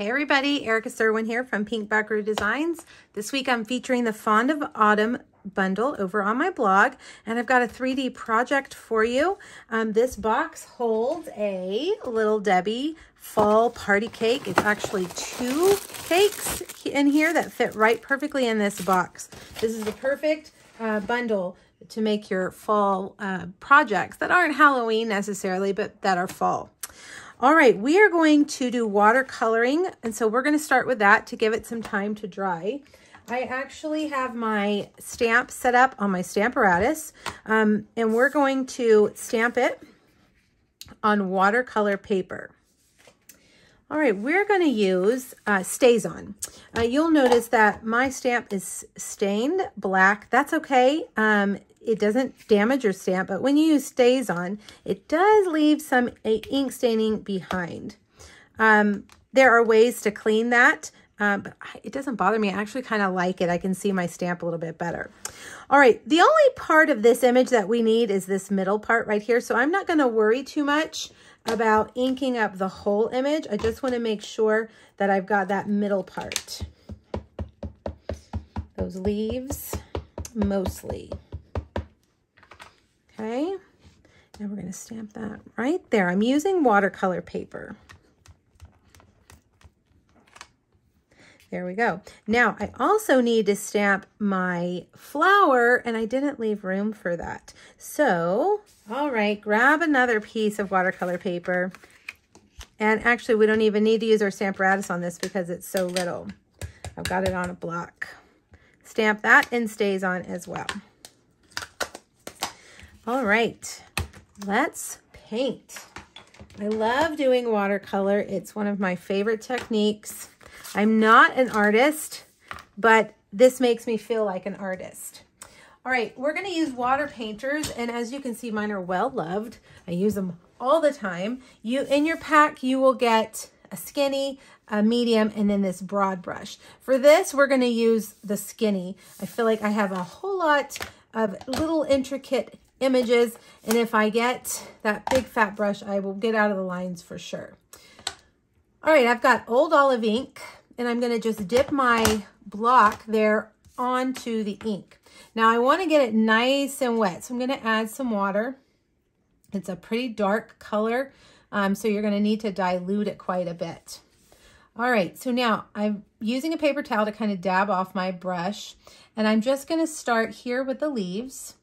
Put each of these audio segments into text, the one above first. Hey everybody, Erica Serwin here from Pink Buckaroo Designs. This week I'm featuring the Fond of Autumn bundle over on my blog, and I've got a 3D project for you. This box holds a Little Debbie fall party cake. It's actually two cakes in here that fit right perfectly in this box. This is the perfect bundle to make your fall projects that aren't Halloween necessarily, but that are fall. All right, we are going to do watercoloring, and so we're going to start with that to give it some time to dry. I actually have my stamp set up on my Stamparatus, and we're going to stamp it on watercolor paper. All right, we're going to use StazOn. You'll notice that my stamp is stained black. That's okay. It doesn't damage your stamp, but when you use StazOn, it does leave some ink staining behind. There are ways to clean that, but it doesn't bother me. I actually kind of like it. I can see my stamp a little bit better. All right, the only part of this image that we need is this middle part right here, so I'm not going to worry too much about inking up the whole image. I just want to make sure that I've got that middle part. Those leaves, mostly. Okay, now we're going to stamp that right there. I'm using watercolor paper. There we go. Now, I also need to stamp my flower, and I didn't leave room for that. So, all right, grab another piece of watercolor paper. And actually, we don't even need to use our Stamparatus on this because it's so little. I've got it on a block. Stamp that and StazOn as well. All right, let's paint. I love doing watercolor. It's one of my favorite techniques. I'm not an artist, but this makes me feel like an artist. All right, we're going to use water painters, and as you can see, mine are well loved. I use them all the time. In your pack, you will get a skinny, a medium, and then this broad brush. For this, we're going to use the skinny. I feel like I have a whole lot of little intricate images, and if I get that big fat brush, I will get out of the lines for sure. All right, I've got Old Olive ink, and I'm going to just dip my block there onto the ink. Now I want to get it nice and wet, so I'm going to add some water. It's a pretty dark color, so you're going to need to dilute it quite a bit. All right, so now I'm using a paper towel to kind of dab off my brush, and I'm just going to start here with the leaves.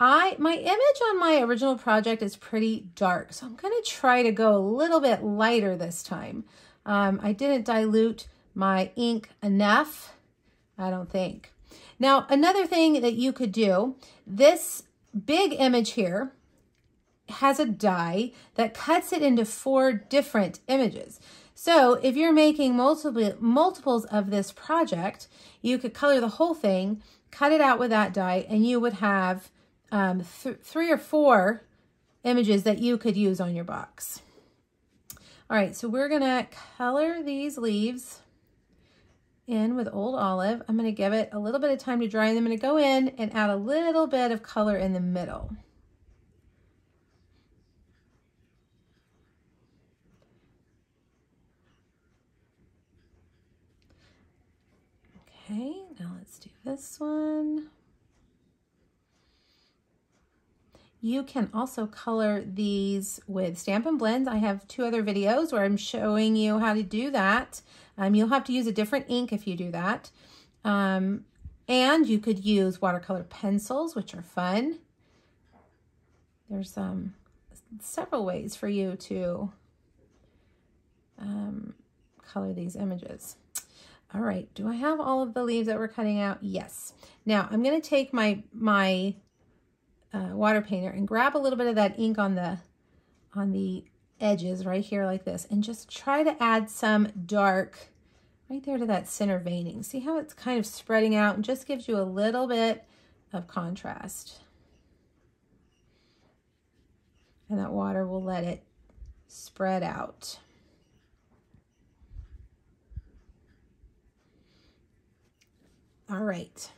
My image on my original project is pretty dark, so I'm going to try to go a little bit lighter this time. I didn't dilute my ink enough, I don't think. Now, another thing that you could do, this big image here has a die that cuts it into four different images. So if you're making multiples of this project, you could color the whole thing, cut it out with that die, and you would have three or four images that you could use on your box. All right, so we're gonna color these leaves in with Old Olive. I'm gonna give it a little bit of time to dry, and I'm gonna go in and add a little bit of color in the middle. Okay, now let's do this one. You can also color these with Stampin' Blends. I have two other videos where I'm showing you how to do that. You'll have to use a different ink if you do that. And you could use watercolor pencils, which are fun. There's several ways for you to color these images. All right, do I have all of the leaves that we're cutting out? Yes. Now I'm gonna take my water painter and grab a little bit of that ink on the edges right here like this, and just try to add some dark right there to that center veining. See how it's kind of spreading out and just gives you a little bit of contrast. And that water will let it spread out. All right.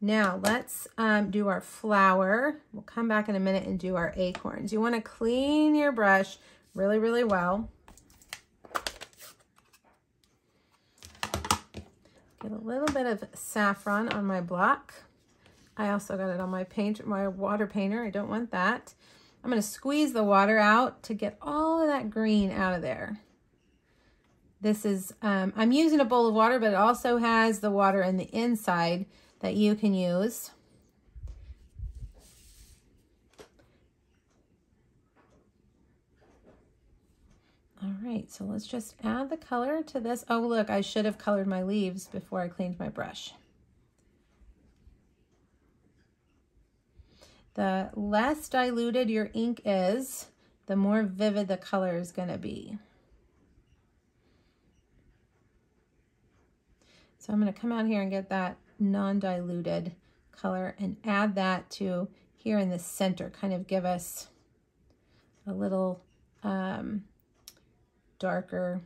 Now let's do our flower. We'll come back in a minute and do our acorns. You want to clean your brush really, really well. Get a little bit of saffron on my block. I also got it on my paint, my water painter. I don't want that. I'm going to squeeze the water out to get all of that green out of there. This is, I'm using a bowl of water, but it also has the water in the inside that you can use. All right, so let's just add the color to this. Oh, look, I should have colored my leaves before I cleaned my brush. The less diluted your ink is, the more vivid the color is going to be. So I'm going to come out here and get that non-diluted color and add that to here in the center, kind of give us a little darker.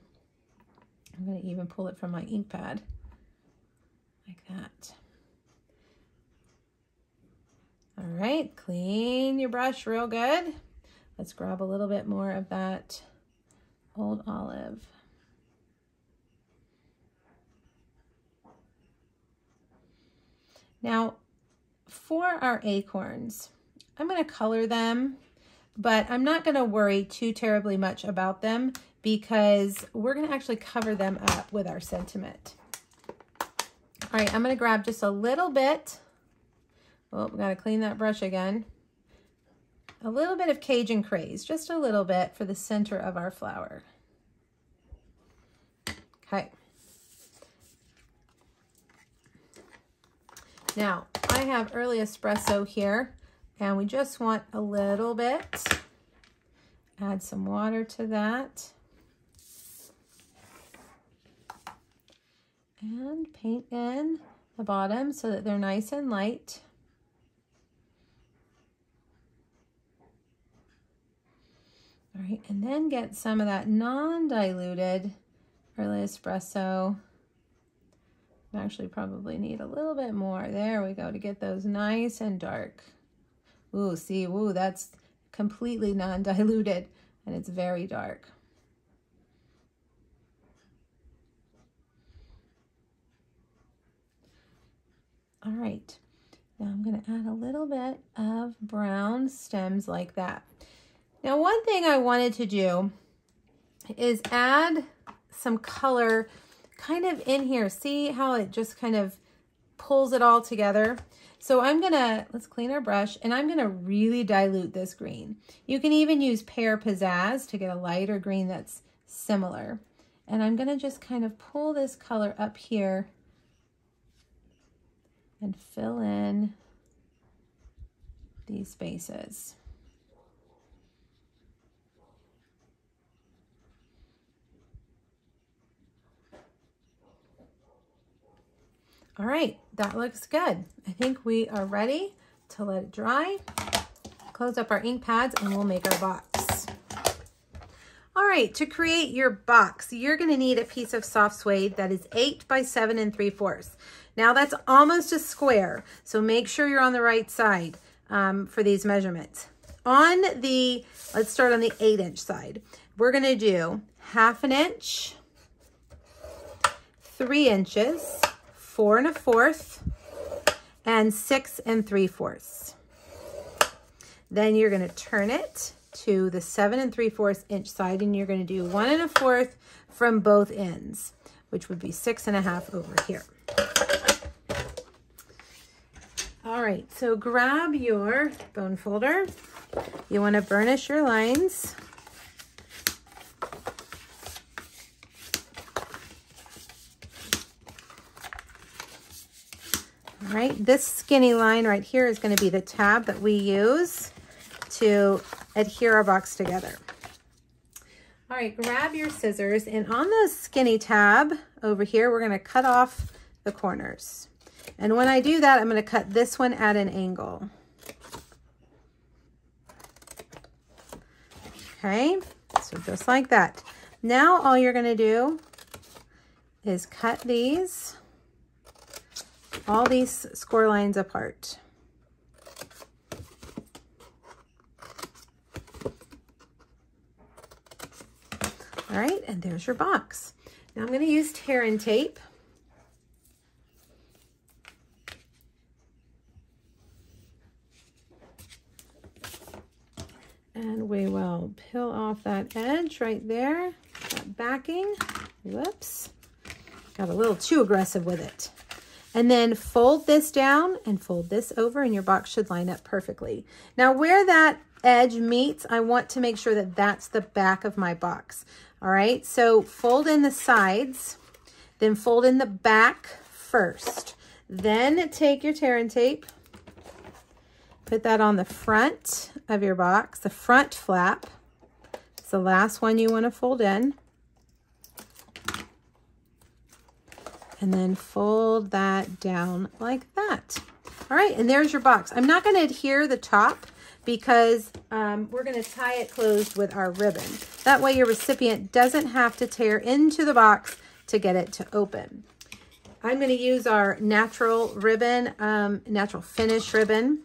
I'm going to even pull it from my ink pad like that. All right, clean your brush real good. Let's grab a little bit more of that Old Olive. Now, for our acorns, I'm going to color them, but I'm not going to worry too terribly much about them because we're going to actually cover them up with our sentiment. All right, I'm going to grab just a little bit. Oh, we got to clean that brush again. A little bit of Cajun Craze, just a little bit for the center of our flower. Okay. Now, I have Early Espresso here, and we just want a little bit. Add some water to that. And paint in the bottom so that they're nice and light. All right, and then get some of that non-diluted Early Espresso. I actually probably need a little bit more. There we go, to get those nice and dark. Ooh, see, ooh, that's completely non-diluted and it's very dark. All right, now I'm gonna add a little bit of brown stems like that. Now, one thing I wanted to do is add some color kind of in here. See how it just kind of pulls it all together? So I'm gonna, let's clean our brush, and I'm gonna really dilute this green. You can even use Pear Pizzazz to get a lighter green that's similar. And I'm gonna just kind of pull this color up here and fill in these spaces. All right, that looks good. I think we are ready to let it dry. Close up our ink pads and we'll make our box. All right, to create your box, you're gonna need a piece of soft suede that is 8 by 7 3/4. Now that's almost a square, so make sure you're on the right side for these measurements. On the, let's start on the 8-inch side. We're gonna do 1/2 inch, 3 inches, 4 1/4, and 6 3/4. Then you're going to turn it to the 7 3/4 inch side, and you're going to do 1 1/4 from both ends, which would be 6 1/2 over here. All right, so grab your bone folder. You want to burnish your lines. All right, this skinny line right here is going to be the tab that we use to adhere our box together. All right, grab your scissors, and on the skinny tab over here, we're going to cut off the corners. And when I do that, I'm going to cut this one at an angle. Okay, so just like that. Now all you're going to do is cut these, all these score lines apart. All right, and there's your box. Now I'm going to use tear and tape And we will peel off that edge right there, that backing. Whoops, got a little too aggressive with it. And then fold this down and fold this over, and your box should line up perfectly. Now where that edge meets, I want to make sure that that's the back of my box. All right, so fold in the sides, then fold in the back first. Then take your Tear-In tape, put that on the front of your box, the front flap. It's the last one you want to fold in. And then fold that down like that. All right, and there's your box. I'm not going to adhere the top because we're going to tie it closed with our ribbon. That way your recipient doesn't have to tear into the box to get it to open. I'm going to use our natural ribbon, natural finish ribbon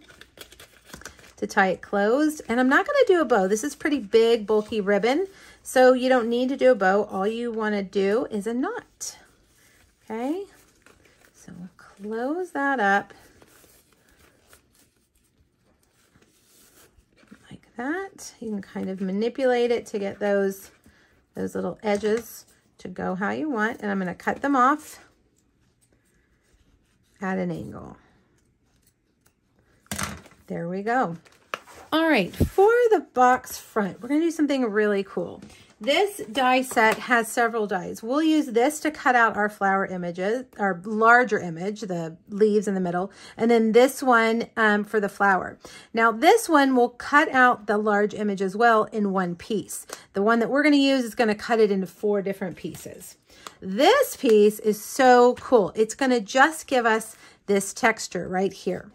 to tie it closed. And I'm not going to do a bow. This is pretty big, bulky ribbon. So you don't need to do a bow. All you want to do is a knot. Okay, so close that up like that. You can kind of manipulate it to get those little edges to go how you want. And I'm going to cut them off at an angle. There we go. All right, for the box front, we're going to do something really cool. This die set has several dies. We'll use this to cut out our flower images, our larger image, the leaves in the middle, and then this one for the flower. Now this one will cut out the large image as well in one piece. The one that we're gonna use is gonna cut it into 4 different pieces. This piece is so cool. It's gonna just give us this texture right here.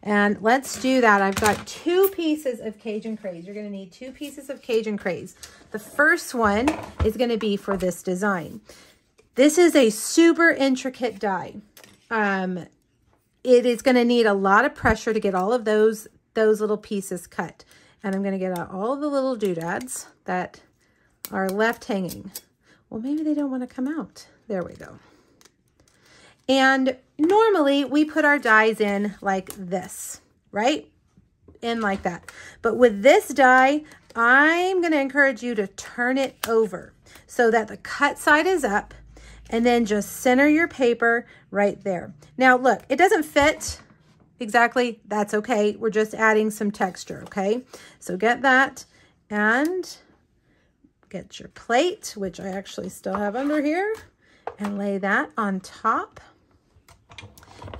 And let's do that. I've got 2 pieces of Cajun Craze. You're going to need 2 pieces of Cajun Craze. The first one is going to be for this design. This is a super intricate die. It is going to need a lot of pressure to get all of those little pieces cut. And I'm going to get out all the little doodads that are left hanging. Well, maybe they don't want to come out. There we go. And normally we put our dies in like this, right? In like that. But with this die, I'm going to encourage you to turn it over so that the cut side is up, and then just center your paper right there. Now look, it doesn't fit exactly. That's okay. We're just adding some texture, okay? So get that and get your plate, which I actually still have under here, and lay that on top.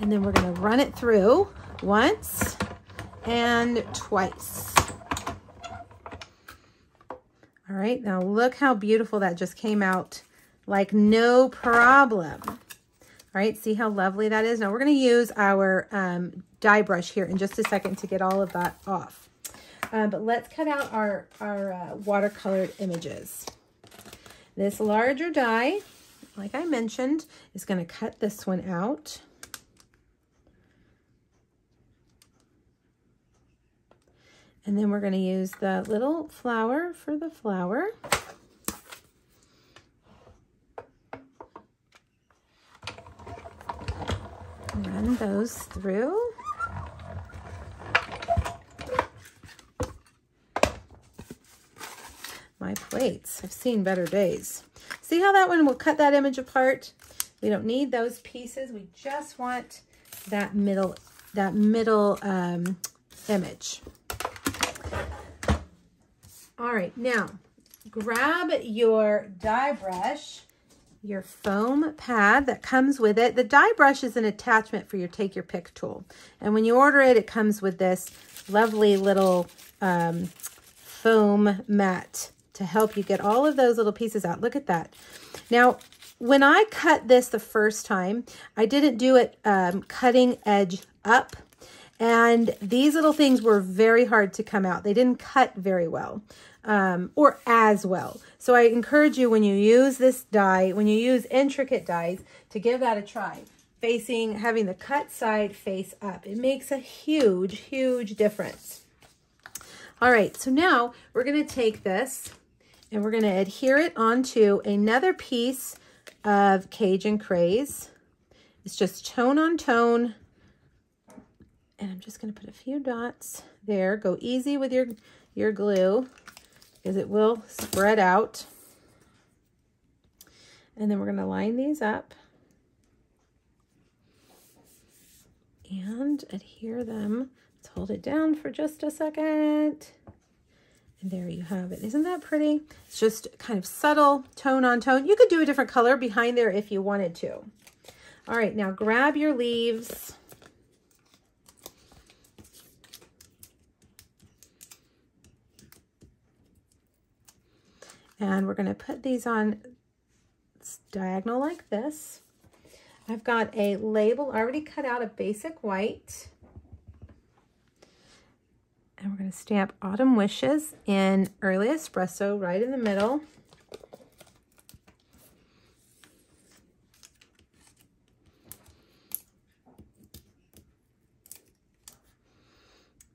And then we're going to run it through once and twice. All right, now look how beautiful that just came out, like no problem. All right, see how lovely that is? Now we're going to use our dye brush here in just a second to get all of that off. But let's cut out our watercolored images. This larger dye, like I mentioned, is going to cut this one out. And then we're going to use the little flower for the flower. Run those through. My plates, I've seen better days. See how that one will cut that image apart? We don't need those pieces. We just want that middle image. All right, now grab your dye brush, your foam pad that comes with it. The dye brush is an attachment for your Take Your Pick tool. And when you order it, it comes with this lovely little foam mat to help you get all of those little pieces out. Look at that. Now, when I cut this the first time, I didn't do it cutting edge up. And these little things were very hard to come out. They didn't cut very well or as well. So I encourage you when you use this die, when you use intricate dies, to give that a try. Having the cut side face up. It makes a huge, huge difference. All right, so now we're gonna take this and we're gonna adhere it onto another piece of Cajun Craze. It's just tone on tone. And I'm just going to put a few dots there. Go easy with your glue because it will spread out. And then we're going to line these up and adhere them. Let's hold it down for just a second. And there you have it. Isn't that pretty? It's just kind of subtle, tone on tone. You could do a different color behind there if you wanted to. All right, now grab your leaves. And we're going to put these on diagonal like this. I've got a label already cut out of basic white. And we're going to stamp Autumn Wishes in Early Espresso right in the middle.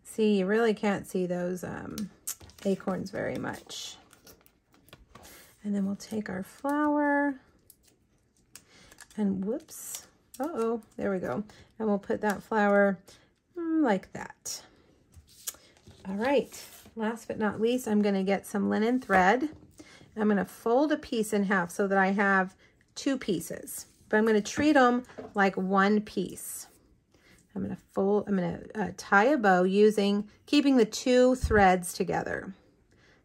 See, you really can't see those acorns very much. And then we'll take our flower and whoops, uh-oh, there we go. And we'll put that flower like that. All right, last but not least, I'm going to get some linen thread. I'm going to fold a piece in half so that I have two pieces, but I'm going to treat them like one piece. I'm going to fold, I'm going to tie a bow using, keeping the two threads together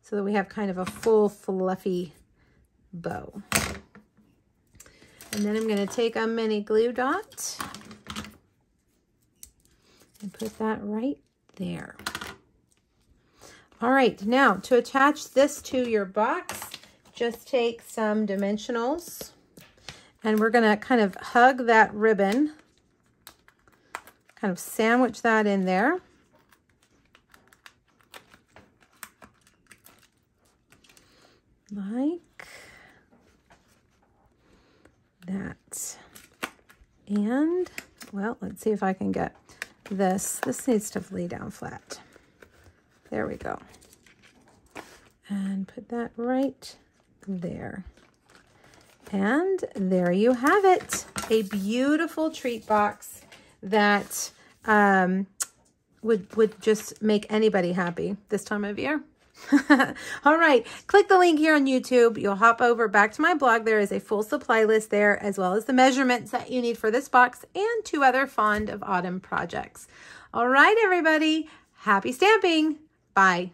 so that we have kind of a full fluffy bow. And then I'm going to take a mini glue dot and put that right there. All right, now to attach this to your box, just take some dimensionals and we're gonna kind of hug that ribbon, kind of sandwich that in there. Like that. And well, let's see if I can get this. This needs to lay down flat. There we go. And put that right there. And there you have it. A beautiful treat box that would just make anybody happy this time of year. All right, click the link here on YouTube. You'll hop over back to my blog. There is a full supply list there, as well as the measurements that you need for this box and two other Fond of Autumn projects. All right, everybody, happy stamping. Bye.